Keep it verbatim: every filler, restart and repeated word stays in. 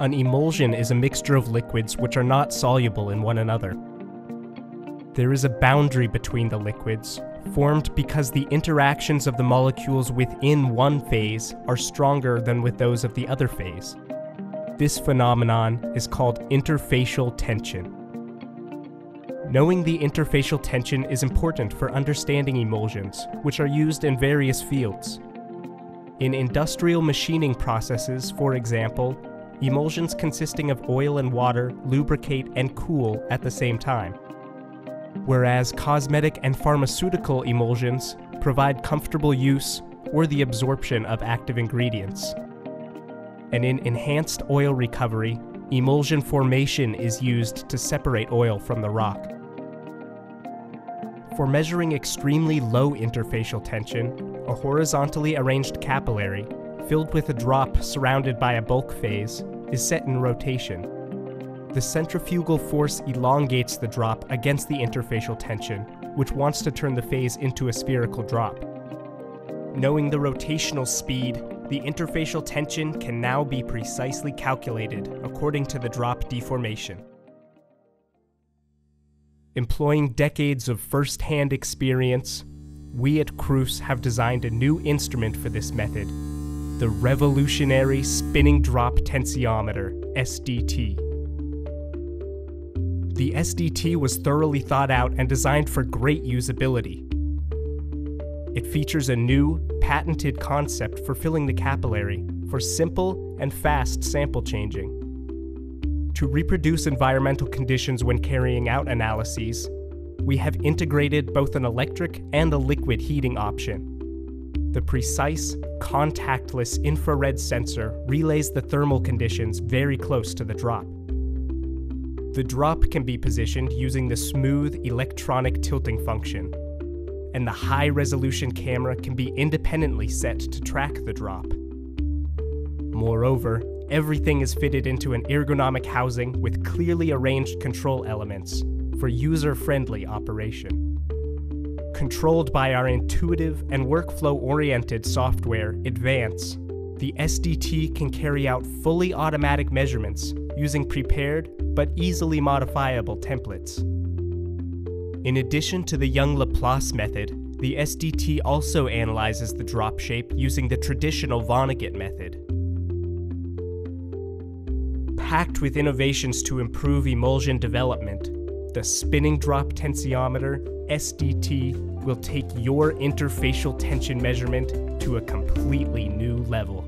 An emulsion is a mixture of liquids which are not soluble in one another. There is a boundary between the liquids, formed because the interactions of the molecules within one phase are stronger than with those of the other phase. This phenomenon is called interfacial tension. Knowing the interfacial tension is important for understanding emulsions, which are used in various fields. In industrial machining processes, for example, emulsions consisting of oil and water lubricate and cool at the same time, whereas cosmetic and pharmaceutical emulsions provide comfortable use or the absorption of active ingredients. And in enhanced oil recovery, emulsion formation is used to separate oil from the rock. For measuring extremely low interfacial tension, a horizontally arranged capillary, filled with a drop surrounded by a bulk phase, is set in rotation. The centrifugal force elongates the drop against the interfacial tension, which wants to turn the phase into a spherical drop. Knowing the rotational speed, the interfacial tension can now be precisely calculated according to the drop deformation. Employing decades of first-hand experience, we at KRÜSS have designed a new instrument for this method, the revolutionary Spinning Drop Tensiometer, S D T. The S D T was thoroughly thought out and designed for great usability. It features a new, patented concept for filling the capillary for simple and fast sample changing. To reproduce environmental conditions when carrying out analyses, we have integrated both an electric and a liquid heating option. The precise, contactless infrared sensor relays the thermal conditions very close to the drop. The drop can be positioned using the smooth electronic tilting function, and the high-resolution camera can be independently set to track the drop. Moreover, everything is fitted into an ergonomic housing with clearly arranged control elements for user-friendly operation. Controlled by our intuitive and workflow-oriented software, Advance, the S D T can carry out fully automatic measurements using prepared but easily modifiable templates. In addition to the Young-Laplace method, the S D T also analyzes the drop shape using the traditional Vonnegut method. Packed with innovations to improve emulsion development, the Spinning Drop Tensiometer, S D T, will take your interfacial tension measurement to a completely new level.